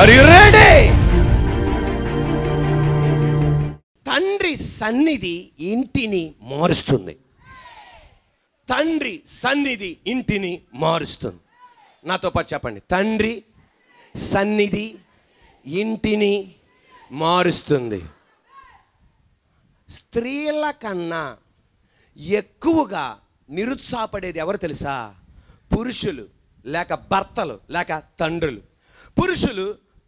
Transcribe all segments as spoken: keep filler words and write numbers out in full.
Are you ready? Tandri Sannidhi Intini Marustundi. Tandri Sannidhi Intini Marustundi. Nato Pachapandi. Tandri Sannidhi Intini Marustundi. స్త్రీల కన్నా ఎక్కువగా నిరుత్సాహపడేది ఎవరు తెలుసా? పురుషులు లేక భర్తలు లేక తండ్రులు. పురుషులు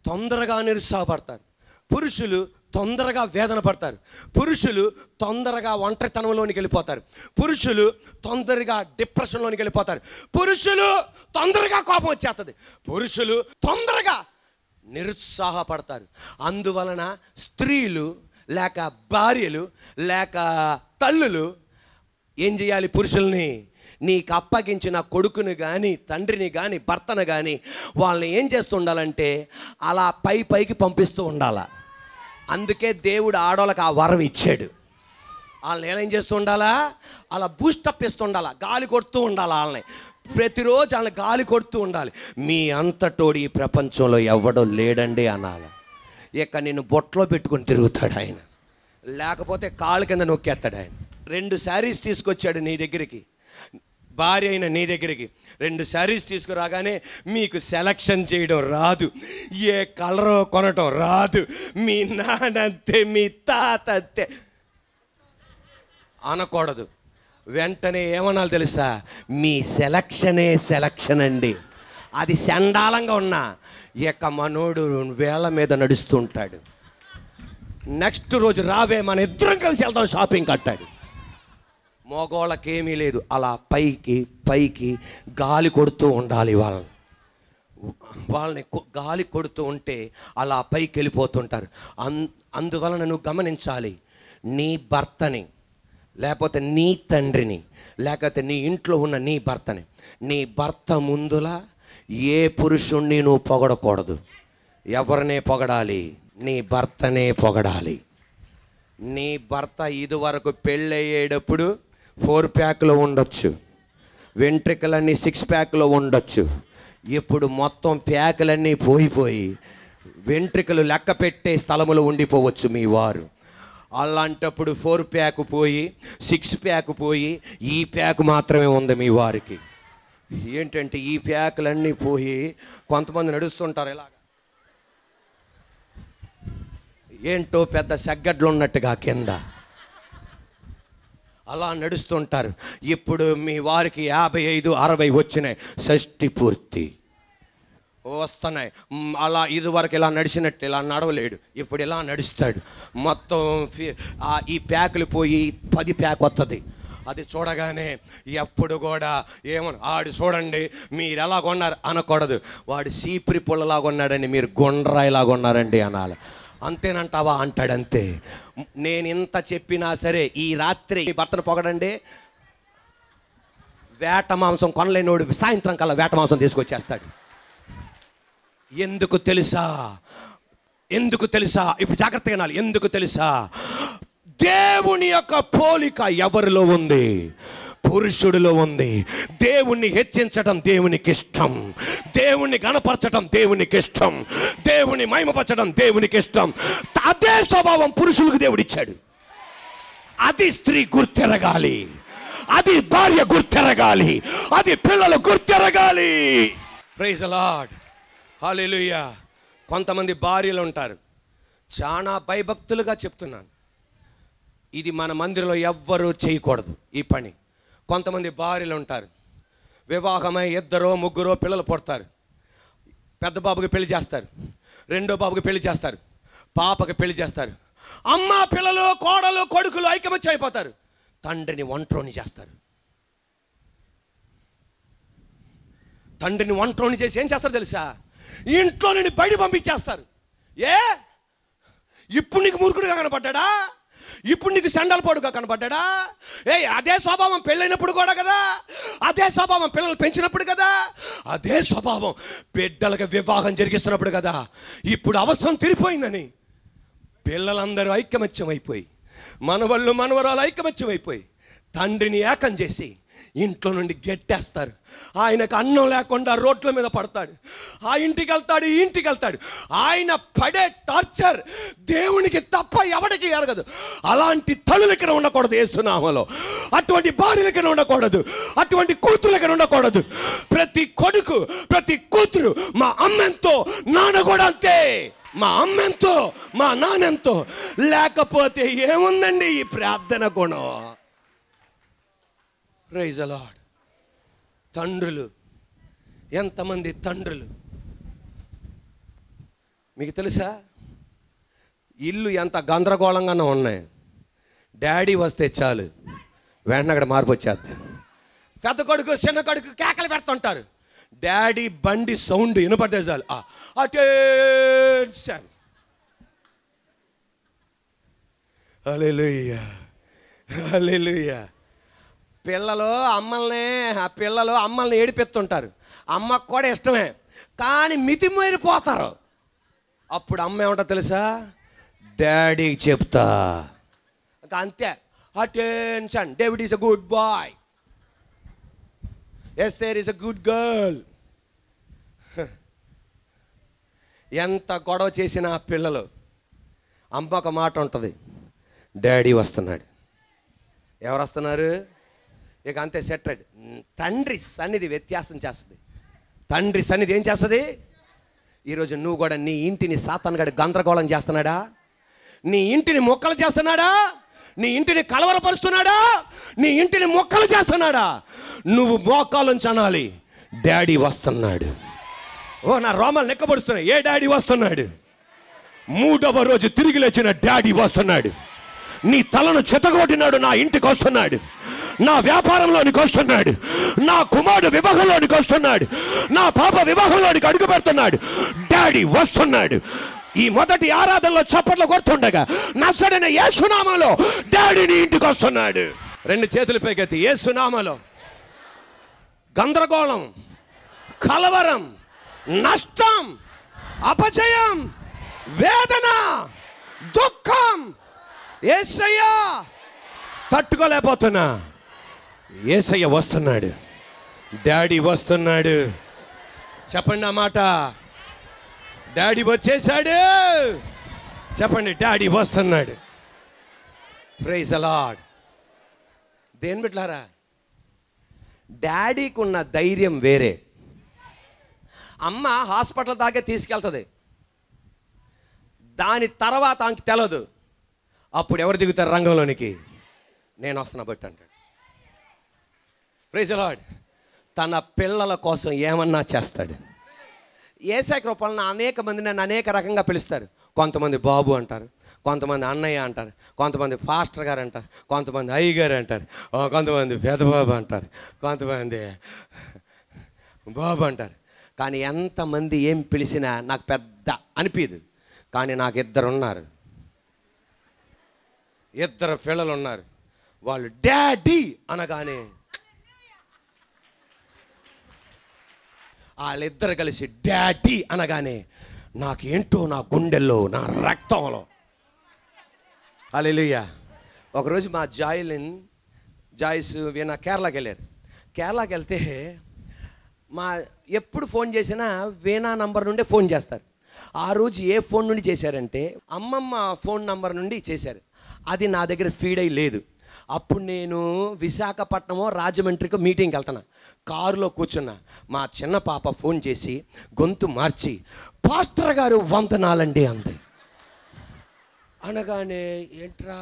తొందరగా నిరుత్సాహపడతారు. పురుషులు తొందరగా వేదన పడతారు. పురుషులు తొందరగా ఒంటరితనంలోనికి వెళ్ళిపోతారు. పురుషులు తొందరగా డిప్రెషన్లోనికి వెళ్ళిపోతారు. పురుషులు తొందరగా కోపం వచ్చేస్తుంది. పురుషులు తొందరగా నిరుత్సాహపడతారు. అందువలన స్త్రీలు లేక భార్యలు లేక తల్లులు ఏం చేయాలి? పురుషుల్ని, నీకు అప్పగించిన కొడుకుని కానీ తండ్రిని కానీ భర్తను కానీ వాళ్ళని ఏం చేస్తుండాలంటే అలా పై పైకి పంపిస్తూ ఉండాల. అందుకే దేవుడు ఆడవాళ్ళకి ఆ వరం ఇచ్చాడు. వాళ్ళని ఏం చేస్తూ ఉండాలా? అలా బూస్టప్ ఇస్తూ ఉండాలా, గాలి కొడుతూ ఉండాలి. వాళ్ళని ప్రతిరోజు వాళ్ళని గాలి కొడుతూ ఉండాలి. మీ అంతటోడు ఈ ప్రపంచంలో ఎవడో లేడండి అనాలి. ఇక నేను బొట్లో పెట్టుకుని తిరుగుతాడు ఆయన, లేకపోతే కాళ్ళు కింద నొక్కేస్తాడు ఆయన. రెండు శారీస్ తీసుకొచ్చాడు నీ దగ్గరికి, భార్య అయిన నీ దగ్గరికి. రెండు శారీస్ తీసుకురాగానే మీకు సెలక్షన్ చేయడం రాదు, ఏ కలరో కొనటం రాదు. మీ నానంతే మీ తాత అంతే అనకూడదు. వెంటనే ఏమనాలి తెలుసా? మీ సెలక్షనే సెలక్షన్ అండి. అది చండాలంగా ఉన్నా ఇక మనోడు వేళ మీద నడుస్తూ ఉంటాడు. నెక్స్ట్ రోజు రావే మన ఇద్దరం కలిసి వెళ్తాం షాపింగ్ కట్టాడు. మగోళ్ళకి ఏమీ లేదు. అలా పైకి పైకి గాలి కొడుతూ ఉండాలి. వాళ్ళని వాళ్ళని గాలి కొడుతూ ఉంటే అలా పైకి వెళ్ళిపోతుంటారు. అన్ అందువలన నువ్వు గమనించాలి, నీ భర్తని లేకపోతే నీ తండ్రిని లేకపోతే నీ ఇంట్లో ఉన్న నీ భర్తని నీ భర్త ముందులా ఏ పురుషుణ్ణి నువ్వు పొగడకూడదు. ఎవరినే పొగడాలి? నీ భర్తనే పొగడాలి. నీ భర్త ఇదివరకు పెళ్ళయ్యేటప్పుడు ఫోర్ ప్యాక్లో ఉండొచ్చు, వెంట్రికలన్నీ సిక్స్ ప్యాక్లో ఉండొచ్చు. ఇప్పుడు మొత్తం ప్యాకులన్నీ పోయిపోయి వెంట్రికలు లెక్క పెట్టే స్థలములో ఉండిపోవచ్చు మీ వారు. అలాంటప్పుడు ఫోర్ ప్యాక్ పోయి సిక్స్ ప్యాక్ పోయి ఈ ప్యాక్ మాత్రమే ఉంది మీ వారికి. ఏంటంటే ఈ ప్యాకులన్నీ పోయి కొంతమంది నడుస్తుంటారు ఇలాగ, ఏంటో పెద్ద సెగ్గడ్లు ఉన్నట్టుగా కింద అలా నడుస్తుంటారు. ఇప్పుడు మీ వారికి యాభై ఐదు అరవై వచ్చినాయి, షష్ఠి పూర్తి వస్తున్నాయి. అలా ఇదివరకు ఇలా నడిచినట్టు ఇలా నడవలేడు, ఇప్పుడు ఇలా నడుస్తాడు. మొత్తం ఈ ప్యాకులు పోయి పది ప్యాక్ వస్తుంది. అది చూడగానే ఎప్పుడు కూడా ఏమను ఆడు చూడండి మీరు ఎలా కొన్నారు అనకూడదు. వాడు సీపిరి పుల్లలాగా ఉన్నాడండి, మీరు గుండ్రాయిలాగా ఉన్నారండి అనాలి. అంతేనంటావా అంటాడంతే. నేను ఇంత చెప్పినా సరే ఈ రాత్రి ఈ భర్తను పొగడండి. వేట మాంసం కొనలేనోడు సాయంత్రం కల్లా వేట మాంసం తీసుకొచ్చేస్తాడు. ఎందుకు తెలుసా? ఎందుకు తెలుసా? ఇప్పుడు జాగ్రత్తగా వినాలి. ఎందుకు తెలుసా? దేవుని యొక్క పోలిక ఎవరిలో ఉంది? పురుషుడిలో ఉంది. దేవుణ్ణి హెచ్చించటం దేవునికి ఇష్టం, దేవుణ్ణి గణపరచటం దేవునికి ఇష్టం, దేవుని మహిమపరచడం దేవునికి ఇష్టం. అదే స్వభావం పురుషులకు దేవుడిచ్చాడు. అది స్త్రీ గుర్తెరగాలి, అది భార్య గుర్తెరగాలి, అది పిల్లలు గుర్తెరగాలి. Praise the lord, hallelujah. కొంతమంది భార్యలు ఉంటారు, చాలా భయభక్తులుగా చెప్తున్నాను, ఇది మన మందిరంలో ఎవ్వరూ చేయకూడదు ఈ పని. కొంతమంది భార్యలు ఉంటారు, వివాహమై ఇద్దరో ముగ్గురో పిల్లలు పుడతారు. పెద్ద బాబుకి పెళ్లి చేస్తారు, రెండో బాబుకి పెళ్లి చేస్తారు, పాపకి పెళ్లి చేస్తారు. అమ్మ పిల్లలు కోడలు కొడుకులు ఐకమత్యం అయిపోతారు. తండ్రిని ఒంట్రోని చేస్తారు. తండ్రిని ఒంట్రోని చేసి ఏం చేస్తారు తెలుసా? ఇంట్లో నుండి బయట పంపించేస్తారు. ఏ ఇప్పుడు నీకు మురుకుడుగా కనపడ్డా? ఇప్పుడు నీకు సండాల పాడుగా కనబడ్డా? ఏ అదే స్వభావం పెళ్ళైనప్పుడు కూడా కదా, అదే స్వభావం పిల్లలు పెంచినప్పుడు కదా, అదే స్వభావం బిడ్డలకు వివాహం జరిగిస్తున్నప్పుడు కదా. ఇప్పుడు అవసరం తీరిపోయిందని పిల్లలందరూ ఐకమత్యం అయిపోయి, మనవళ్ళు మనవరాలు ఐకమత్యం అయిపోయి తండ్రిని ఏకం చేసి ఇంట్లో నుండి గెట్టేస్తారు. ఆయనకు అన్నం లేకుండా రోడ్ల మీద పడతాడు. ఆ ఇంటికి వెళ్తాడు, ఈ ఇంటికి వెళ్తాడు. ఆయన పడే టార్చర్ దేవునికి తప్ప ఎవరికి ఎరగదు. అలాంటి తల్లులు ఇక్కడ ఉండకూడదు యేసునామములో. అటువంటి భార్యలు ఇక్కడ ఉండకూడదు, అటువంటి కూతుర్లు ఇక్కడ ఉండకూడదు. ప్రతి కొడుకు, ప్రతి కూతురు మా అమ్మెంతో నాన్న కూడా అంతే, మా అమ్మెంతో మా నాన్నెంతో. లేకపోతే ఏముందండి ఈ ప్రార్థన గుణం? Praise the lord. తండ్రులు, ఎంతమంది తండ్రులు మీకు తెలుసా? ఇల్లు ఎంత గందరగోళంగానే ఉన్నాయి. డాడీ వస్తే చాలు వెంటనే అక్కడ మార్పు వచ్చేది. పెద్ద కొడుకు చిన్న కొడుకు కేకలు పెడుతుంటారు. డాడీ బండి సౌండ్ వినపడితే చాలు అటెన్షన్. హల్లెలూయా, హల్లెలూయా. పిల్లలు అమ్మల్ని ఆ పిల్లలు అమ్మల్ని ఏడిపెత్తుంటారు. అమ్మకు కూడా ఇష్టమే, కానీ మితిమీరిపోతారు. అప్పుడు అమ్మ ఏమంటా తెలుసా? డాడీకి చెప్తా అంతే. Attention, David is a good boy, Esther is a good girl. ఎంత గొడవ చేసిన పిల్లలు, అమ్మ ఒక మాట ఉంటుంది, డాడీ వస్తున్నాడు. ఎవరు వస్తున్నారు? ఇక అంతే, సెటరేట్. తండ్రి సన్నిధి వ్యత్యాసం చేస్తుంది. తండ్రి సన్నిధి ఏం చేస్తుంది? ఈరోజు నువ్వు కూడా నీ ఇంటిని సాతానుగాడు గందరగోళం చేస్తున్నాడా? నీ ఇంటిని మొక్కలు చేస్తున్నాడా? నీ ఇంటిని కలవరపరుస్తున్నాడా? నీ ఇంటిని మొక్కలు చేస్తున్నాడా? నువ్వు మోకాళ్ళుంచి అనాలి, డాడీ వస్తున్నాడు. ఓ నా రోమాలు నెక్కబడుస్తున్నాయి. ఏ డాడీ వస్తున్నాడు? మూడవ రోజు తిరిగి లేచిన డాడీ వస్తున్నాడు. నీ తలను చెతగొట్టినాడు నా ఇంటికి వస్తున్నాడు. నా వ్యాపారంలోనికి వస్తున్నాడు. నా కుమారుడు వివాహంలోనికి వస్తున్నాడు. నా పాప వివాహంలోనికి అడుగు పెడుతున్నాడు. డాడీ వస్తున్నాడు. ఈ మొదటి ఆరాధనలో చప్పట్లు కొడుతుండగా నచ్చడైన యేసునామాలో డాడీని ఇంటికి వస్తున్నాడు. రెండు చేతులు పైకెత్తి యేసునామాలో గందరగోళం, కలవరం, నష్టం, అపజయం, వేదన, దుఃఖం యేసయ్యా తట్టుకోలేకపోతున్నా, యేసయ్య వస్తున్నాడు, డాడీ వస్తున్నాడు. చెప్పండి ఆ మాట, డాడీ వచ్చేసాడు. చెప్పండి, డాడీ వస్తున్నాడు. Praise the lord. దేని బిడ్డలారా, డాడీకి ఉన్న ధైర్యం వేరే. అమ్మ హాస్పిటల్ దాకే తీసుకెళ్తుంది, దాని తర్వాత ఆమెకి తెలియదు. అప్పుడు ఎవరు దిగుతారు రంగంలోనికి? నేను వస్తున్నా బట్టి అంటాడు. Praise the lord. తన పిల్లల కోసం ఏమన్నా చేస్తాడు. ఏసై కృపలను అనేక మంది నన్ను అనేక రకంగా పిలుస్తారు. కొంతమంది బాబు అంటారు, కొంతమంది అన్నయ్య అంటారు, కొంతమంది పాస్టర్ గారు అంటారు, కొంతమంది అయ్యగారు అంటారు, కొంతమంది పెదబాబు అంటారు, కొంతమంది బాబు అంటారు. కానీ ఎంతమంది ఏం పిలిచినా నాకు పెద్ద అనిపించదు. కానీ నాకు ఇద్దరు ఉన్నారు, ఇద్దరు పిల్లలు ఉన్నారు. వాళ్ళు డాడీ అనగానే వాళ్ళిద్దరు కలిసి డాడీ అనగానే నాకేంటో నా గుండెల్లో, నా రక్తంలో. హల్లెలూయా. ఒకరోజు మా జాయిలిన్ జాయిస్ వీణ కేరళకి వెళ్ళారు. కేరళకి వెళ్తే మా ఎప్పుడు ఫోన్ చేసినా వీణా నంబర్ నుండే ఫోన్ చేస్తారు. ఆ రోజు ఏ ఫోన్ నుండి చేశారంటే అమ్మమ్మ ఫోన్ నంబర్ నుండి చేశారు. అది నా దగ్గర ఫీడ్ అయ్యి లేదు. అప్పుడు నేను విశాఖపట్నమో రాజమండ్రికో మీటింగ్కి వెళ్తున్నా, కారులో కూర్చున్నా. మా చిన్న పాప ఫోన్ చేసి గొంతు మార్చి పాస్టర్ గారు వందనాలండి అంది. అనగానే ఏంట్రా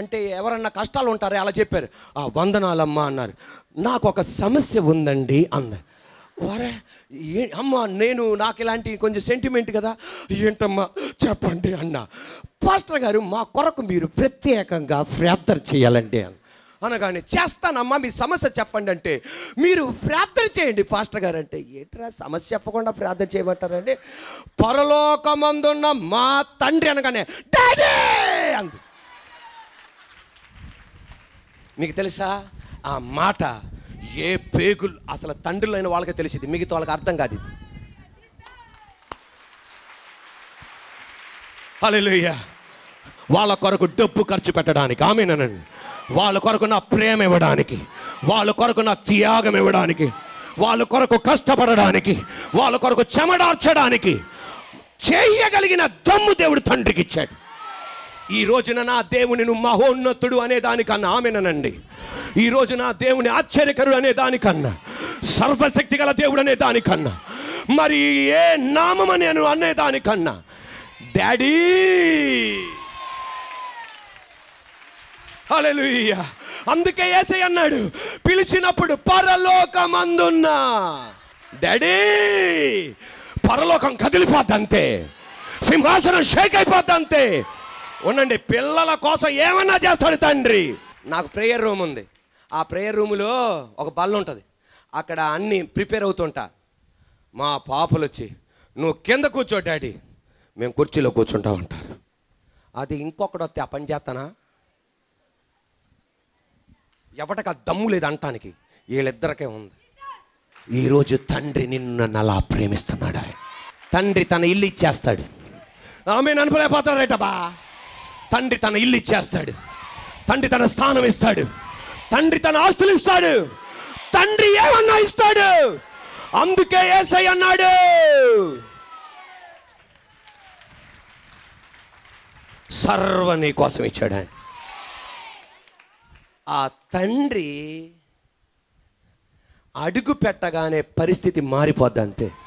అంటే ఎవరన్నా కష్టాలు ఉంటారే అలా చెప్పారు. ఆ వందనాలమ్మ అన్నారు. నాకు ఒక సమస్య ఉందండి అంది. వరే ఏ అమ్మ, నేను నాకు ఇలాంటి కొంచెం సెంటిమెంట్ కదా, ఏంటమ్మా చెప్పండి అన్న. పాస్టర్ గారు మా కొరకు మీరు ప్రత్యేకంగా ప్రార్థన చేయాలండి అని అనగానే చేస్తానమ్మా, మీ సమస్య చెప్పండి అంటే మీరు ప్రార్థన చేయండి పాస్టర్ గారు అంటే. ఏంట్రా సమస్య చెప్పకుండా ప్రార్థన చేయమంటారండి. పరలోకమందున్న మా తండ్రి అనగానే డాడీ అంది. మీకు తెలుసా ఆ మాట ఏ పేగులు అసలు తండ్రులైన వాళ్ళకే తెలిసింది, మిగతా వాళ్ళకి అర్థం కాదు. హల్లెలూయా. వాళ్ళ కొరకు డబ్బు ఖర్చు పెట్టడానికి ఆమేనండి, వాళ్ళ కొరకు నా ప్రేమ ఇవ్వడానికి, వాళ్ళ కొరకు నా త్యాగం ఇవ్వడానికి, వాళ్ళ కొరకు కష్టపడడానికి, వాళ్ళ కొరకు చెమడార్చడానికి చేయగలిగిన దమ్ము దేవుడు తండ్రికి ఇచ్చాడు. ఈ రోజున నా దేవుని నువ్వు మహోన్నతుడు అనే దానికన్నా ఆమెనండి. ఈ రోజు నా దేవుని ఆశ్చర్యకరుడు అనే దానికన్నా, సర్వశక్తి గల దేవుడు అనే దానికన్నా, మరి ఏ నామం నేను అనే దానికన్నా, డాడీ హల్లెలూయా. అందుకే యేసయ్య అన్నాడు, పిలిచినప్పుడు పరలోకమందున్నా డాడీ, పరలోకం కదిలిపోద్దంతే, సింహాసనం షేక్ అయిపోద్దంతే. ఉండండి, పిల్లల కోసం ఏమన్నా చేస్తాడు తండ్రి. నాకు ప్రేయర్ రూమ్ ఉంది. ఆ ప్రేయర్ రూములో ఒక బల్ల ఉంటుంది. అక్కడ అన్నీ ప్రిపేర్ అవుతుంటా. మా పాపలు వచ్చి నువ్వు కింద కూర్చో డాడీ, మేము కుర్చీలో కూర్చుంటాం అంటారు. అది ఇంకొకటి వస్తే ఆ పని చేస్తానా? ఎవటకు ఆ దమ్ము లేదు అనటానికి వీళ్ళిద్దరికే ఉంది. ఈరోజు తండ్రి నిన్ను నన్ను అలా ప్రేమిస్తున్నాడు. ఆయన తండ్రి తన ఇల్లు ఇచ్చేస్తాడు. ఆమె ననపలేకపోతాడట బా. తండ్రి తన ఇల్లు ఇచ్చేస్తాడు. తండ్రి తన స్థానం ఇస్తాడు. తండ్రి తన ఆస్తులు ఇస్తాడు. తండ్రి ఏమన్నా ఇస్తాడు. అందుకే యేసయ్య అన్నాడు, సర్వ నీ కోసం ఇచ్చాడు ఆయన. ఆ తండ్రి అడుగు పెట్టగానే పరిస్థితి మారిపోద్ది అంతే.